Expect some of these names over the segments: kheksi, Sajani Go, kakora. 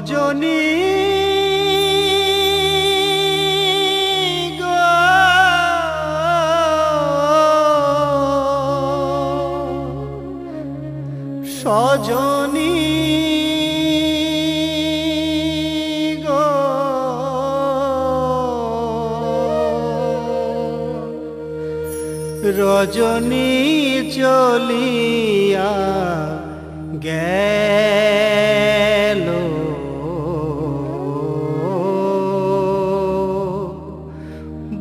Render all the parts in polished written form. सजनी गो सजनी गो रजनी चलिया गेलो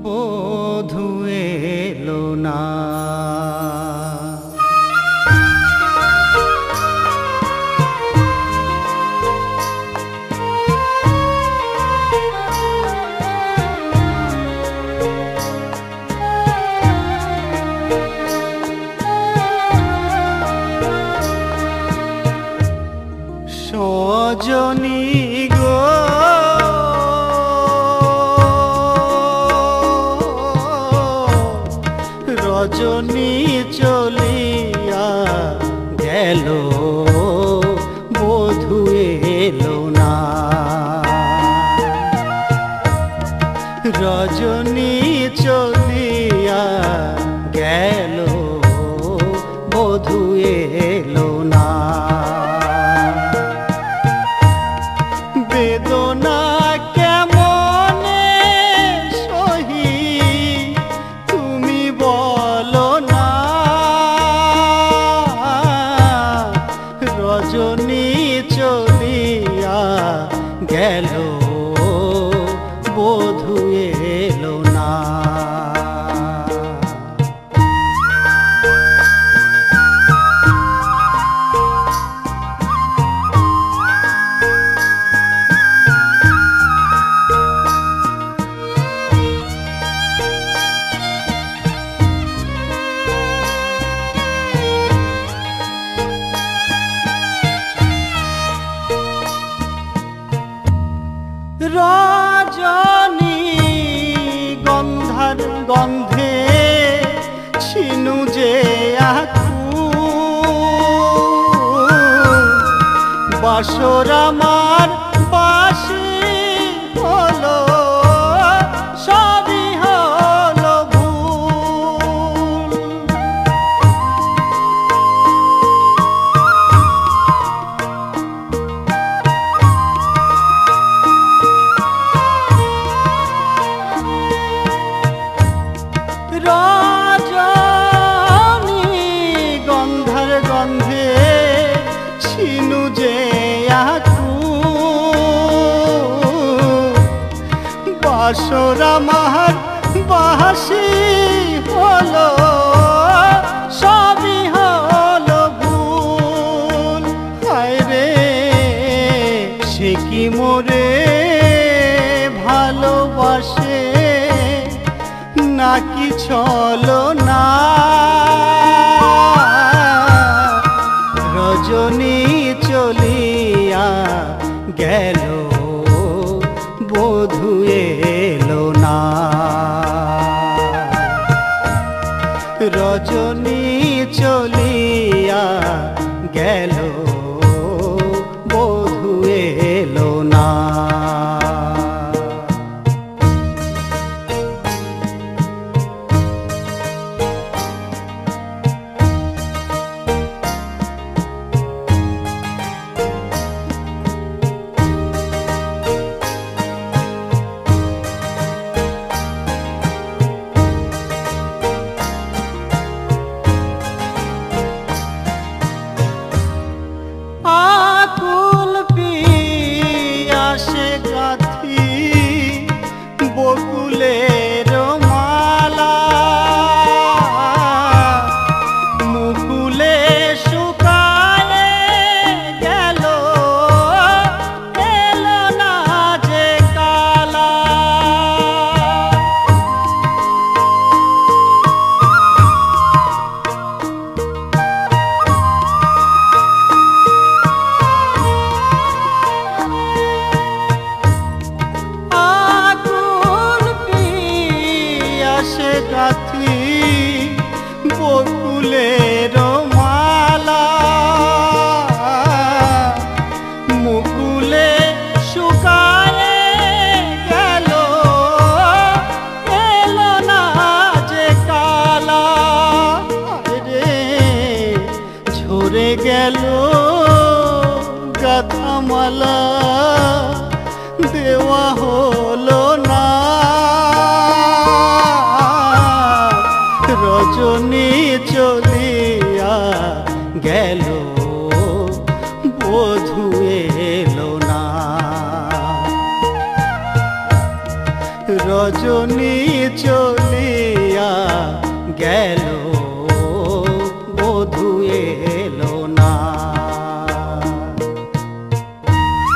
बोधु एलो ना सजनी गो रजनी चलिया गेलो बधू एलो ना रजनी चलिया गेलो बधू एलो ना गेलो बधू एलो ना रजनी गंधार गंधे छिनु जे आखु बासर आमार बासी हलो सबी हलो भूल रजनी गंधर गंधे छिनु जे आखु बासर आमार बासी हलो सबी हलो भूल हाय रे से कि मोरे भालोबासे ना कि छलो ना रजनी चलिया गेलो बधू एलो ना रजनी चलिया गेलो बधू एलो ना। गेलो गाथा माला देवा होलो ना रजनी चलिया गेलो बधू एलो ना रजनी चलिया गेलो बधू एलो ना।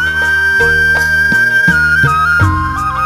आशा दिए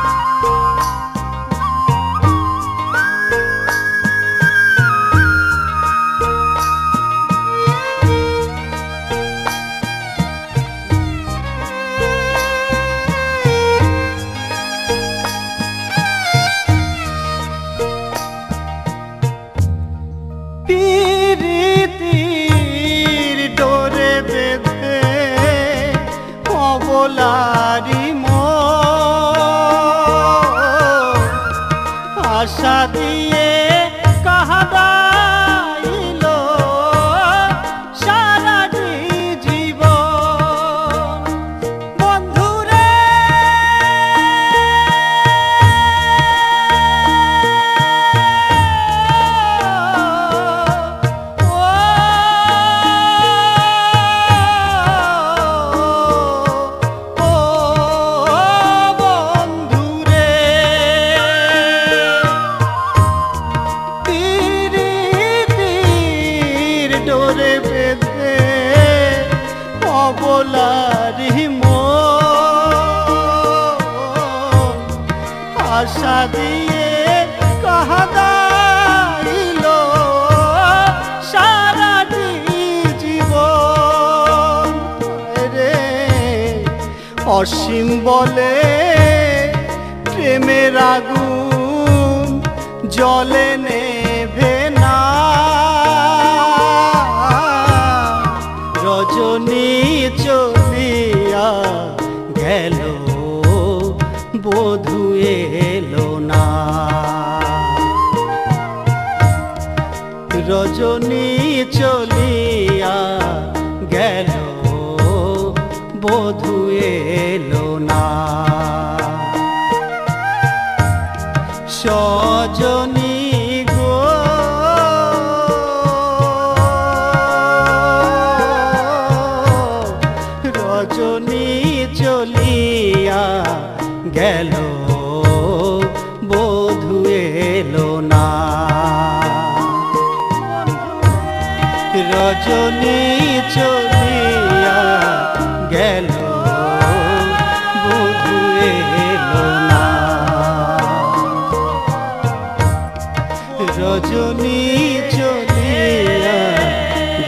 कहा दाइलो सारा जीवन बंधु रे बोलारी मो आशा दिए कहा दाइलो सारा जीवन रे असीम बोले प्रेमेर आगुन जले नेभे ना रजनी चलिया गेलो बधू एलो ना रजनी चलिया गेलो बधू एलो ना। सजनी चलिया गेलो बधू एलो ना रजनी चलिया गेलो बधू एलो ना रजनी चलिया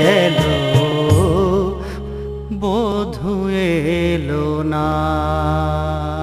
गेलो बधू एलो ना।